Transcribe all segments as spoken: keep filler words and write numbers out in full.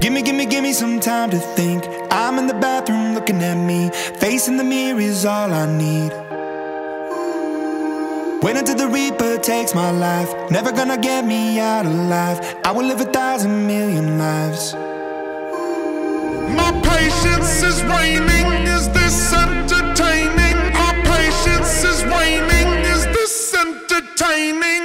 Gimme, gimme, gimme some time to think. I'm in the bathroom looking at me. Facing the mirror is all I need. Wait until the Reaper takes my life. Never gonna get me out alive. I will live a thousand million lives. My patience is waning. Is this entertaining? Our patience is waning. Is this entertaining?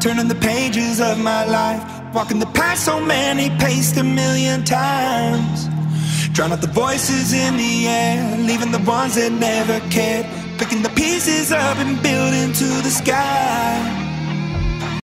Turning the pages of my life, walking the path so many paced a million times. Drown out the voices in the air, leaving the ones that never cared. Picking the pieces up and building to the sky.